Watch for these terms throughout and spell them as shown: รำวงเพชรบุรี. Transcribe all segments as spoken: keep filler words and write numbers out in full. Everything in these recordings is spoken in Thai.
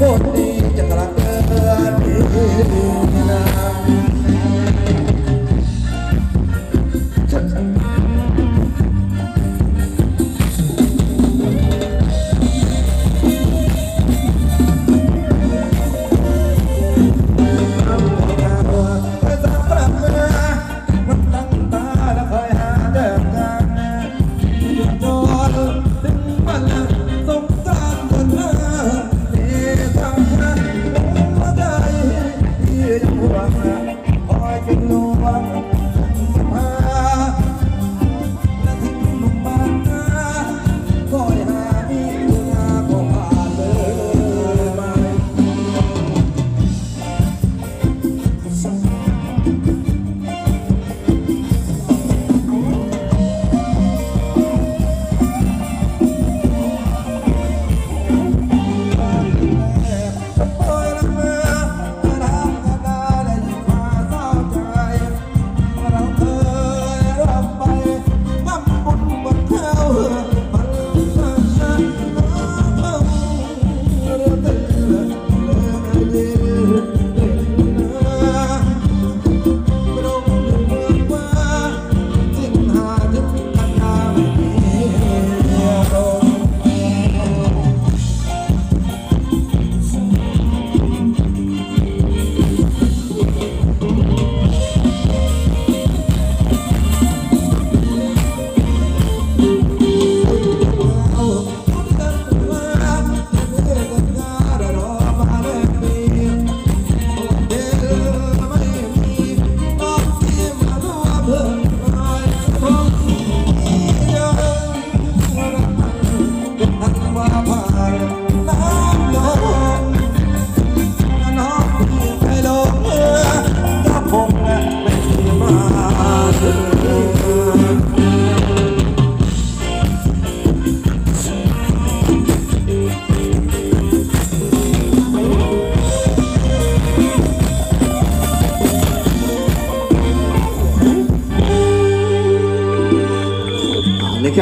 คนดีจะกลับเกิดนาค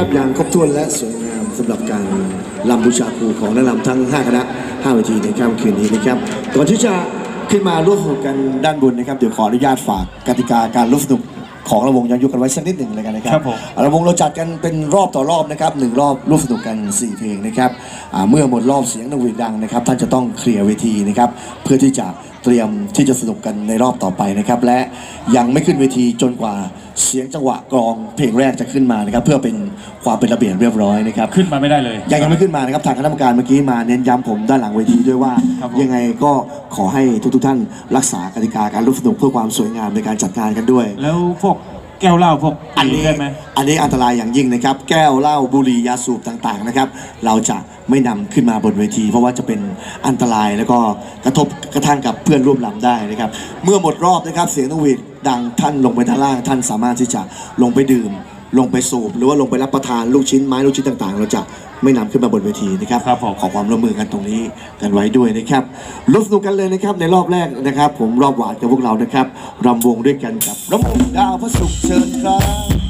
รับอย่างครบถ้วนและสวยงามสำหรับการรำบูชาครูของนักรำทั้งห้าคณะห้าเวทีในค่ำคืนนี้นะครับก่อนที่จะขึ้นมาร่วมสนุกกันด้านบนนะครับเดี๋ยวขออนุญาตฝากกติกาการร่วมสนุกของระวงย้อนยุคกันไว้สักนิดหนึ่งเลยกันนะครับระวงเราจัดกันเป็นรอบต่อรอบนะครับหนึ่งรอบร่วมสนุกกันสี่เพลงนะครับเมื่อหมดรอบเสียงนกหวีดดังนะครับท่านจะต้องเคลียร์เวทีนะครับเพื่อที่จะเตรียมที่จะสนุกกันในรอบต่อไปนะครับและยังไม่ขึ้นเวทีจนกว่าเสียงจังหวะกลองเพลงแรกจะขึ้นมานะครับเพื่อเป็นความเป็นระเบียบเรียบร้อยนะครับขึ้นมาไม่ได้เลยยังยังไม่ขึ้นมานะครับทางคณะกรรมการเมื่อกี้มาเน้นย้ำผมด้านหลังเวทีด้วยว่ายังไงก็ขอให้ทุกๆท่านรักษากติกาการร่วมสนุกเพื่อความสวยงามในการจัดการกันด้วยแล้วพวกแก้วเหล้าพวกอันนี้ได้ไหมอันนี้อันตรายอย่างยิ่งนะครับแก้วเหล้าบุหรี่ยาสูบต่างๆนะครับเราจะไม่นำขึ้นมาบนเวทีเพราะว่าจะเป็นอันตรายแล้วก็กระทบกระทั่งกับเพื่อนร่วมลำได้นะครับเมื่อหมดรอบนะครับเสียงนกหวีดดังท่านลงไปด้านล่างท่านสามารถที่จะลงไปดื่มลงไปสูบหรือว่าลงไปรับประทานลูกชิ้นไม้ลูกชิ้นต่างๆเราจะไม่นำขึ้นมาบนเวทีนะครับขอความร่วมมือกันตรงนี้กันไว้ด้วยนะครับร่วมสนุกกันเลยนะครับในรอบแรกนะครับผมรอบหวานกับพวกเรานะครับรำวงด้วยกันกับรำวงดาวพระศุกร์เชิญครับ